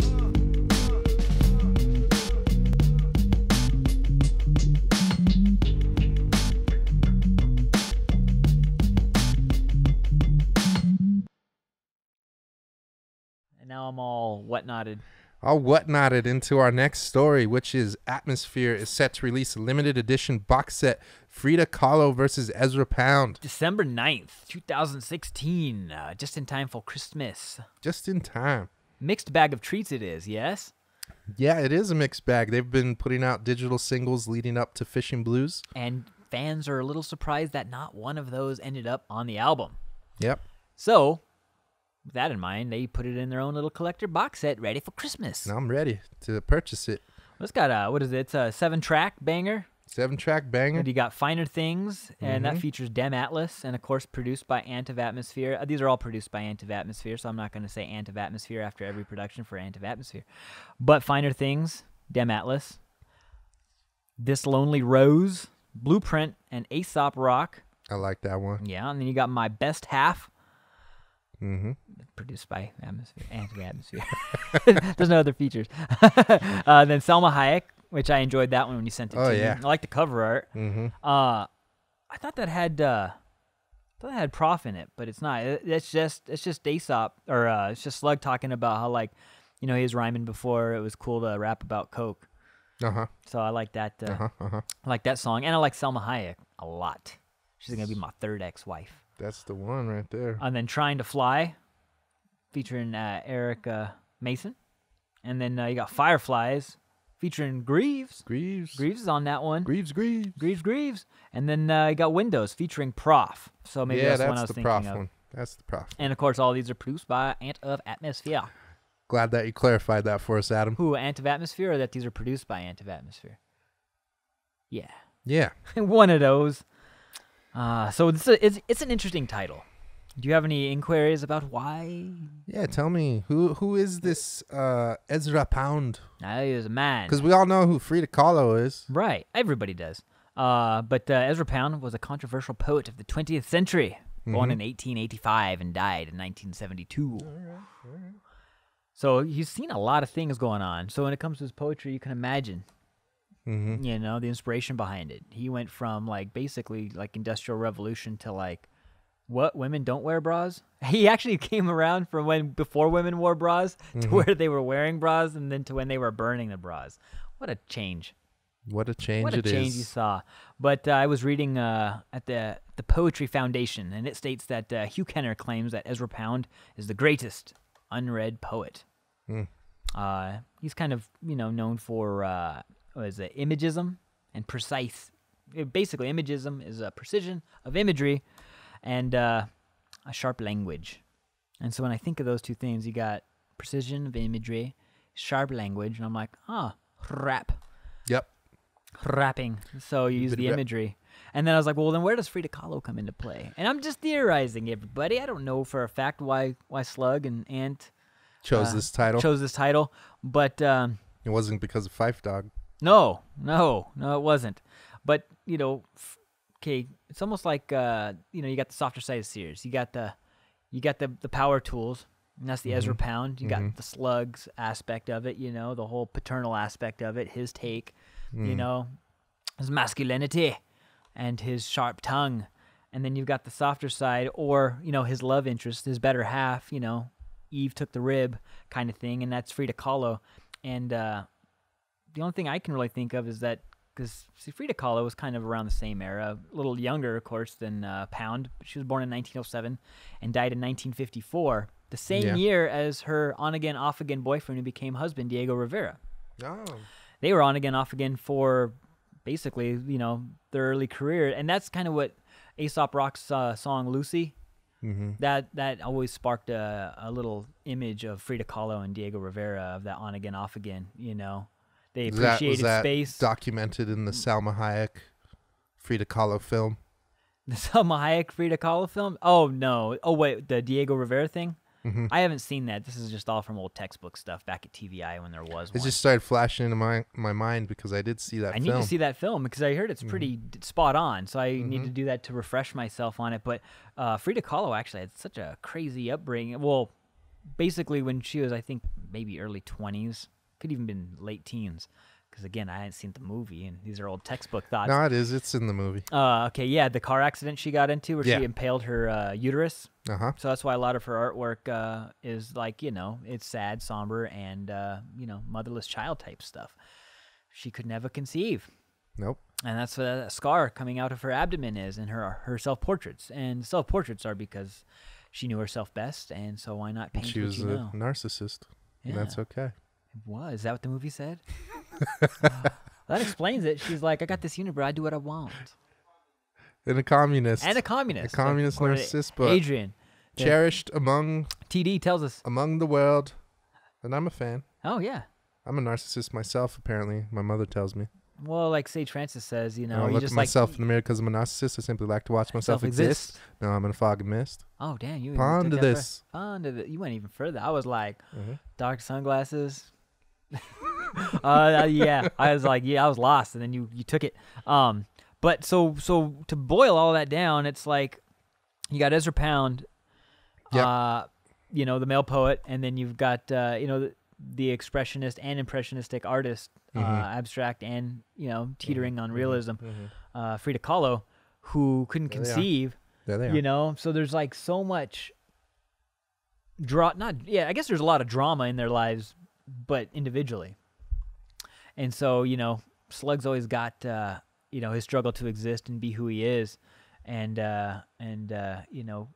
And now I'm all whatnotted. All whatnotted into our next story, which is Atmosphere is set to release a limited edition box set, Frida Kahlo versus Ezra Pound. December 9th, 2016, just in time for Christmas. Just in time. Mixed bag of treats it is, yes? Yeah, it is a mixed bag. They've been putting out digital singles leading up to Fishing Blues. And fans are a little surprised that not one of those ended up on the album. Yep. So... with that in mind, they put it in their own little collector box set, ready for Christmas. And I'm ready to purchase it. Well, it's got a, what is it? It's a 7-track banger. 7-track banger. And you got Finer Things, and that features Dem Atlas, and of course produced by Ant of Atmosphere. These are all produced by Ant of Atmosphere, so I'm not going to say Ant of Atmosphere after every production for Ant of Atmosphere. But Finer Things, Dem Atlas, This Lonely Rose, Blueprint, and Aesop Rock. I like that one. Yeah, and then you got My Best Half. Produced by Atmosphere, Anti-Atmosphere. There's no other features. Then Salma Hayek, which I enjoyed that one when you sent it to me. I like the cover art. I thought that had Prof in it, but it's not. It's just Aesop, or it's just Slug talking about how, like, you know, he was rhyming before it was cool to rap about coke. So I like that. I like that song, and I like Salma Hayek a lot. She's gonna be my third ex-wife. That's the one right there. And then Trying to Fly, featuring Eric Mayson. And then you got Fireflies, featuring Grieves. Grieves is on that one. Grieves. And then you got Windows, featuring Prof. So maybe that's the one I was thinking of. Yeah, that's the Prof one. That's the Prof. And, of course, all these are produced by Ant of Atmosphere. Glad that you clarified that for us, Adam. Who, Ant of Atmosphere, or that these are produced by Ant of Atmosphere? Yeah. Yeah. One of those. So it's an interesting title. Do you have any inquiries about why? Yeah, tell me, who is this Ezra Pound? He is a man. Because we all know who Frida Kahlo is. Right, everybody does. But Ezra Pound was a controversial poet of the 20th century, born in 1885 and died in 1972. All right. So he's seen a lot of things going on. So when it comes to his poetry, you can imagine... you know, the inspiration behind it. He went from, like, basically, like, Industrial Revolution to, like, what, women don't wear bras? He actually came around from before women wore bras to where they were wearing bras, and then to when they were burning the bras. What a change. What a change it is. What a change you saw. But I was reading at the Poetry Foundation, and it states that Hugh Kenner claims that Ezra Pound is the greatest unread poet. He's kind of, you know, known for... is imagism and precise. Basically, imagism is a precision of imagery and a sharp language. And so when I think of those two things, you got precision of imagery, sharp language, and I'm like, rap. Yep. Rapping. So you use the imagery. And then I was like, well, then where does Frida Kahlo come into play? And I'm just theorizing, everybody. I don't know for a fact why Slug and Ant chose this title. But it wasn't because of Fife Dog. No, it wasn't. But, you know, okay, it's almost like, you know, you got the softer side of Sears. You got the power tools, and that's the Ezra Pound. You got the Slugs aspect of it, you know, the whole paternal aspect of it, his take, you know, his masculinity and his sharp tongue. And then you've got the softer side, or, you know, his love interest, his better half, you know, Eve took the rib kind of thing, and that's Frida Kahlo. And, the only thing I can really think of is that, because Frida Kahlo was kind of around the same era, a little younger, of course, than Pound. She was born in 1907 and died in 1954, the same year as her on-again, off-again boyfriend who became husband, Diego Rivera. Oh. They were on-again, off-again for basically, you know, their early career. And that's kind of what Aesop Rock's song, Lucy, that always sparked a little image of Frida Kahlo and Diego Rivera of that on-again, off-again, you know. They appreciated space. Documented in the Salma Hayek, Frida Kahlo film. The Salma Hayek, Frida Kahlo film? Oh, no. Oh, wait, the Diego Rivera thing? I haven't seen that. This is just all from old textbook stuff back at TVI when there was one. It just started flashing into my mind because I did see that film. I need to see that film because I heard it's pretty spot on, so I need to do that to refresh myself on it. But Frida Kahlo actually had such a crazy upbringing. Well, basically when she was, I think, maybe early 20s, could even been late teens, because again, I hadn't seen the movie, and these are old textbook thoughts. No, it is. It's in the movie. Okay, yeah, the car accident she got into where she impaled her uterus. So that's why a lot of her artwork is like, you know, it's sad, somber, and, you know, motherless child type stuff. She could never conceive. Nope. And that's what a scar coming out of her abdomen is in her self-portraits. And self-portraits are because she knew herself best, and so why not paint what you know? She was a narcissist. Yeah. And that's okay. What? Is that what the movie said? That explains it. She's like, I got this unibrow. I do what I want. And a communist. And a communist. A communist narcissist. But Adrian. Cherished among... TD tells us. Among the world. And I'm a fan. Oh, yeah. I'm a narcissist myself, apparently. My mother tells me. Well, like St. Francis says, you know... I don't look at myself in the mirror because I'm a narcissist. I simply like to watch myself exist. No, I'm in a fog of mist. Oh, damn. You ponder this. Ponder this. You went even further. I was like, dark sunglasses... yeah, I was like, yeah, I was lost, and then you took it. But so to boil all that down, it's like you got Ezra Pound, you know, the male poet, and then you've got you know, the expressionist and impressionistic artist, abstract and, you know, teetering on realism, Frida Kahlo, who couldn't conceive. There they are. You know, so there's like so much I guess there's a lot of drama in their lives, but individually. And so, you know, Slug's always got, you know, his struggle to exist and be who he is, and you know,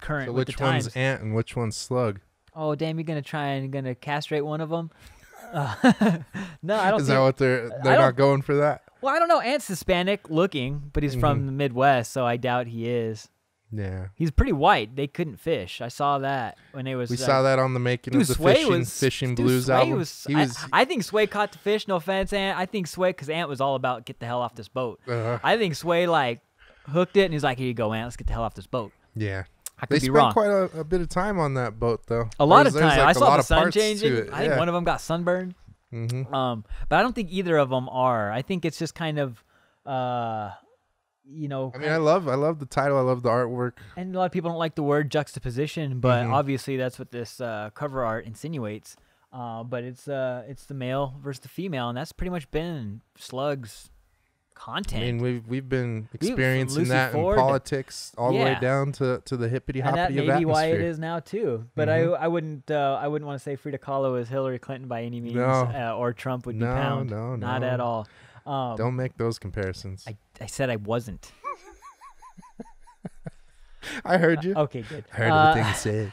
current with the times. So which one's Ant and which one's Slug? Oh, damn, you're going to try and going to castrate one of them? No, I don't. Is that what they're not going for that? Well, I don't know. Ant's Hispanic looking, but he's from the Midwest, so I doubt he is. Yeah, he's pretty white. They couldn't fish. I saw that when it was. We saw that on the making of the Fishing Blues album. I think Sway caught the fish. No offense, Ant. I think Sway, because Ant was all about get the hell off this boat. I think Sway like hooked it and he's like, here you go, Ant. Let's get the hell off this boat. Yeah, I could be wrong. They spent quite a bit of time on that boat, though. A lot of time. I saw the sun changing. I think one of them got sunburned. But I don't think either of them are. I think it's just kind of. You know, I mean, I love the title. I love the artwork. And a lot of people don't like the word juxtaposition, but obviously that's what this cover art insinuates. But it's the male versus the female, and that's pretty much been Slug's content. I mean, we've been experiencing that in politics all the way down to the hippity hoppity of Atmosphere. And that may be why it is now too. But I wouldn't want to say Frida Kahlo is Hillary Clinton by any means, or Trump would be Pound. No, not at all. Don't make those comparisons. I said I wasn't. I heard you. Okay, good. I heard everything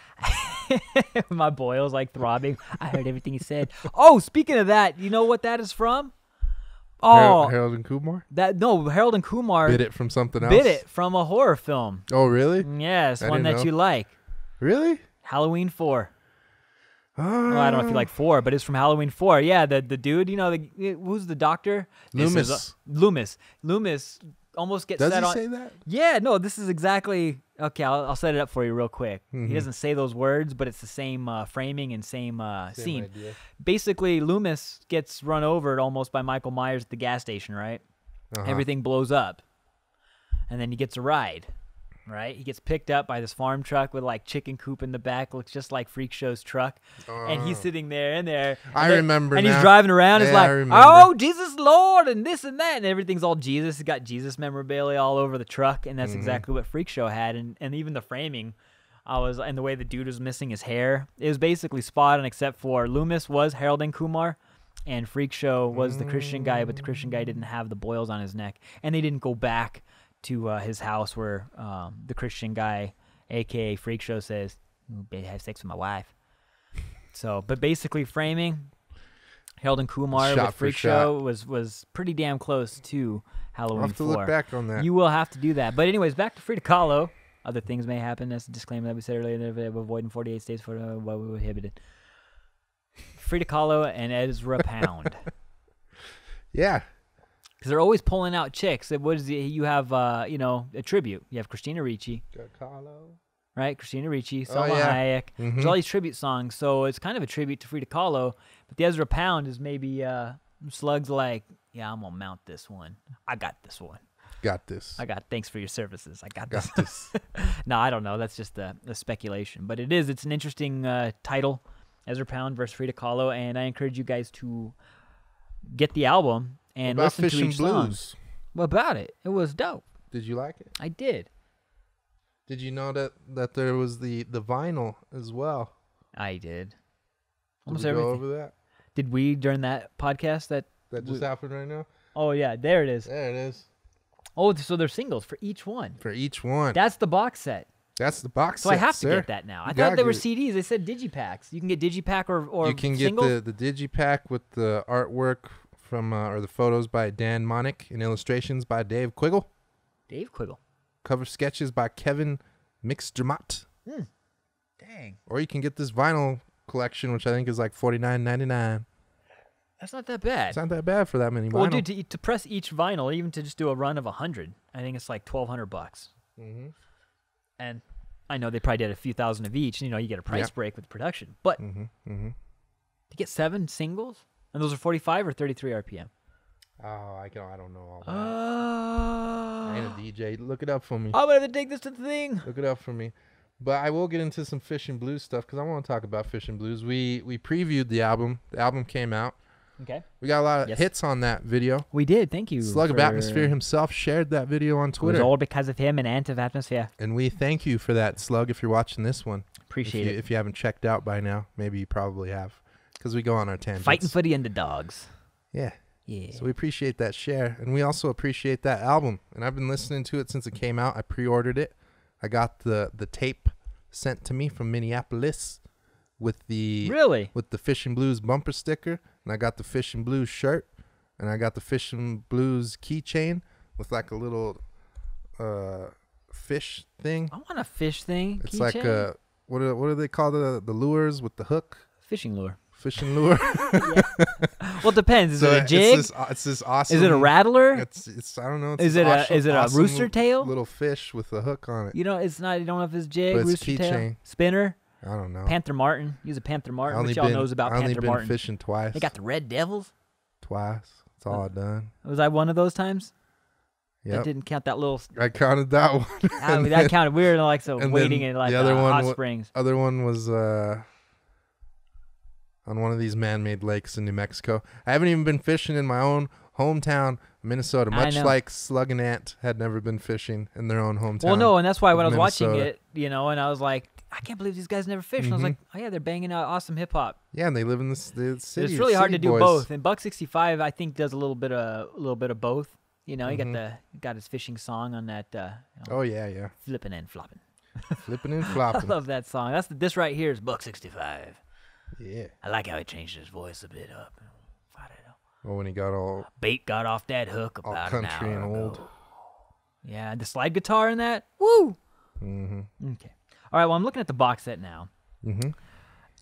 you said. My boils like throbbing. I heard everything you said. Oh, speaking of that, you know what that is from? Oh, Harold and Kumar. Harold and Kumar bit it from something else. Bit it from a horror film. Oh, really? Yes, one that you like. Really? Halloween 4. Well, I don't know if you like 4, but it's from Halloween 4. Yeah, the dude, you know, who's the doctor? Loomis. Loomis almost gets set on. Does he say that? Yeah, no, this is exactly. Okay, I'll set it up for you real quick. He doesn't say those words, but it's the same framing and same scene. Idea. Basically, Loomis gets run over almost by Michael Myers at the gas station, right? Everything blows up. And then he gets a ride. Right, he gets picked up by this farm truck with like chicken coop in the back, looks just like Freak Show's truck, and he's sitting there in there. I remember, and he's driving around. Yeah, it's like, oh Jesus Lord, and this and that, and everything's all Jesus. He's got Jesus memorabilia all over the truck, and that's exactly what Freak Show had, and even the framing, and the way the dude was missing his hair, it was basically spot on, except for Loomis was Harold and Kumar, and Freak Show was the Christian guy, but the Christian guy didn't have the boils on his neck, and they didn't go back to his house where the Christian guy, a.k.a. Freak Show, says, have sex with my wife. So, but basically framing, Harold and Kumar with Freak Show was pretty damn close to Halloween 4. I'll have to look back on that. You will have to do that. But anyways, back to Frida Kahlo. Other things may happen. That's a disclaimer that we said earlier. Avoiding 48 states for what we prohibited. Frida Kahlo and Ezra Pound. Yeah. Because they're always pulling out chicks. You have, you know, a tribute. You have Christina Ricci. Right? Christina Ricci, Salma Hayek. There's all these tribute songs. So it's kind of a tribute to Frida Kahlo. But the Ezra Pound is maybe Slug's like, yeah, I'm going to mount this one. I got this one. got this. I got thanks for your services. I got this. No, I don't know. That's just a speculation. But it is. It's an interesting title, Ezra Pound versus Frida Kahlo, and I encourage you guys to get the album and listen to each song. What about it? It was dope. Did you like it? I did. Did you know that there was the vinyl as well? I did. Almost did we go over that? Did we during that podcast that just happened right now? Oh yeah, there it is. There it is. Oh, so they're singles for each one. For each one. That's the box set. That's the box set. So I have to get that now. I thought they were CDs. They said digipacks. You can get digipack or you can get the digipack with the artwork from or the photos by Dan Monick and illustrations by Dave Quiggle. Dave Quiggle. Cover sketches by Kevin Mixtermatt. Dang. Or you can get this vinyl collection, which I think is like $49.99. That's not that bad. It's not that bad for that many vinyl. Well, dude, to press each vinyl, even to just do a run of 100, I think it's like $1,200 bucks. Mm-hmm. And I know they probably did a few thousand of each. You know, you get a price break with production, but to get 7 singles, and those are 45 or 33 RPM. Oh, I don't know all that. I ain't a DJ. Look it up for me. I'm gonna have to take this to the thing. Look it up for me. But I will get into some Fishing Blues stuff because I want to talk about Fishing Blues. We previewed the album. The album came out. Okay. We got a lot of hits on that video. We did. Thank you. Slug of Atmosphere himself shared that video on Twitter. It was all because of him and Ant of Atmosphere. And we thank you for that, Slug, if you're watching this one. Appreciate it. If you haven't checked out by now, maybe you probably have because we go on our tangents. Fighting for the underdogs. Yeah. Yeah. So we appreciate that share. And we also appreciate that album. And I've been listening to it since it came out. I pre-ordered it. I got the tape sent to me from Minneapolis with the Fishing Blues bumper sticker, and I got the Fishing Blues shirt, and I got the Fishing Blues keychain with like a little fish thing. I want a fish thing. It's like a what do they call the lures with the hook? Fishing lure. Fishing lure. Well, it depends. Is it a jig? It's this awesome. Is it a rattler? It's I don't know. Is it a rooster tail? Little fish with a hook on it. You know, it's not. You don't know if it's jig, but rooster tail, chain. Spinner. I don't know. Panther Martin. Use a Panther Martin. Which y'all knows about Panther Martin. I only been fishing twice. They got the Red Devils. Twice. That's all I done. Was I one of those times? Yeah. I didn't count that little. I counted that one. I mean, that counted. We were like so waiting in like the hot springs. Other one was. On one of these man-made lakes in New Mexico. I haven't even been fishing in my own hometown, Minnesota, much like Slug and Ant had never been fishing in their own hometown. Well, no, and that's why when I was watching it, you know, and I was like, I can't believe these guys never fished. And I was like, oh, yeah, they're banging out awesome hip-hop. Yeah, and they live in the city. It's really hard to do both. And Buck 65, I think, does a little bit of both. You know, he got his fishing song on that. You know, oh, yeah, yeah. Flipping and flopping. Flipping and flopping. I love that song. That's this right here is Buck 65. Yeah, I like how he changed his voice a bit up. I don't know. Well, when he got all bait got off that hook about all country an hour and old. Ago. Yeah, the slide guitar in that. Woo. Okay. All right. Well, I'm looking at the box set now. And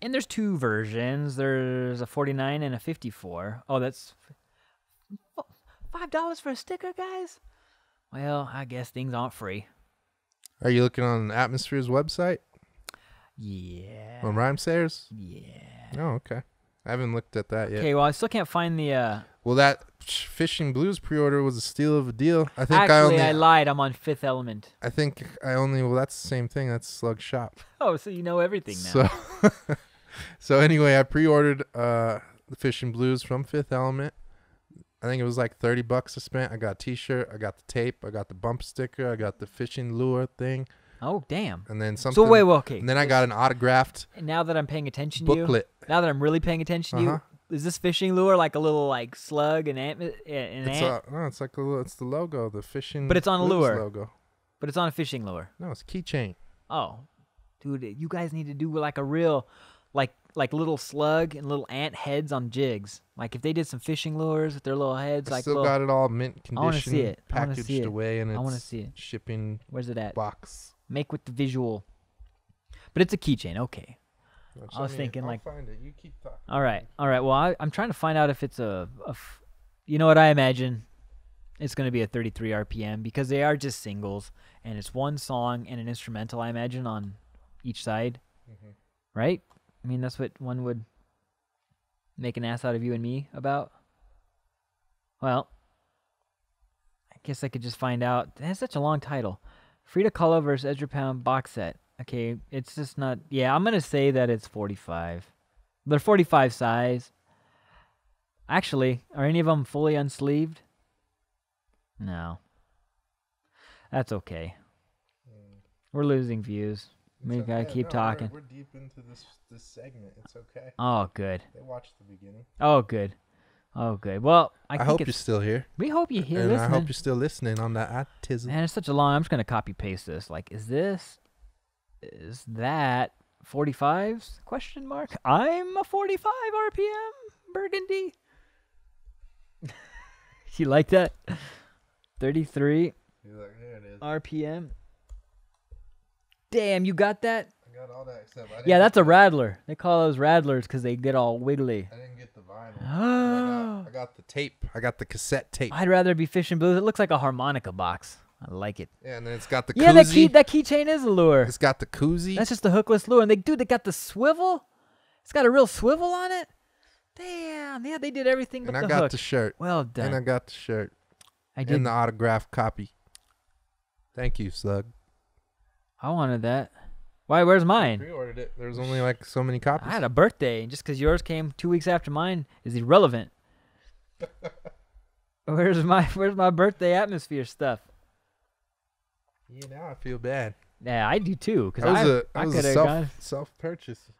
there's 2 versions. There's a 49 and a 54. Oh, that's $5 for a sticker, guys. Well, I guess things aren't free. Are you looking on Atmosphere's website? Yeah. On Rhymesayers? Yeah. Oh, okay. I haven't looked at that yet. Okay, well, I still can't find the... Well, that Fishing Blues pre-order was a steal of a deal. I think I lied. I'm on Fifth Element. I think I only... Well, that's the same thing. That's Slug Shop. Oh, so you know everything now. So, so anyway, I pre-ordered the Fishing Blues from Fifth Element. I think it was like $30 I spent. I got a T-shirt. I got the tape. I got the bump sticker. I got the fishing lure thing. Oh, damn. And then something. So, wait, well, okay. And then I got an autographed. And now that I'm paying attention to you. Booklet. Now that I'm really paying attention to you, is this fishing lure like a little like Slug and Ant? No, it's like a little, it's the logo, the fishing. But it's on a lure. Logo. But it's on a fishing lure. No, it's a keychain. Oh. Dude, you guys need to do like a real, like little Slug and little Ant heads on jigs. Like if they did some fishing lures with their little heads. I like still got it all mint condition. See it. Packaged see it. Away in its shipping Where's it at? Box. Make with the visual, but it's a keychain. Okay, I was thinking like. Find it. You keep talking. All right, all right. Well, I'm trying to find out if it's a you know what I imagine, it's going to be a 33 RPM because they are just singles and it's one song and an instrumental. I imagine on each side, right? I mean that's what one would make an ass out of you and me about. Well, I guess I could just find out. That's such a long title. Frida Kahlo vs. Ezra Pound box set. Okay, it's just not... Yeah, I'm going to say that it's 45. They're 45 size. Actually, are any of them fully unsleeved? No. That's okay. We're losing views. We gotta keep talking. We're deep into this segment. It's okay. Oh, good. They watched the beginning. Oh, good. Oh, good. Well, I hope you're still here. We hope you're here listening. I hope you're still listening on that autism. And it's such a long... I'm just going to copy-paste this. Like, is that 45s? Question mark. I'm a 45 RPM burgundy. You like that? 33 RPM. Damn, you got that? I got all that except I didn't. Yeah, that's a rattler. They call those rattlers because they get all wiggly. I didn't get the vinyl. I got the tape. I got the cassette tape. I'd rather be Fishing Blues. It looks like a harmonica box. I like it. Yeah, and then it's got the koozie. Yeah, that keychain is a lure. It's got the koozie. That's just the hookless lure. And they got the swivel. It's got a real swivel on it. Damn. Yeah, they did everything but the hook. And I got the shirt. Well done. And I got the shirt. I did. And the autographed copy. Thank you, Slug. I wanted that. Why? Where's mine? I pre-ordered it. There's only like so many copies. I had a birthday, and just because yours came 2 weeks after mine is irrelevant. Where's my birthday atmosphere stuff? Yeah, now I feel bad. Yeah, I do too. Because I could have gone self purchase.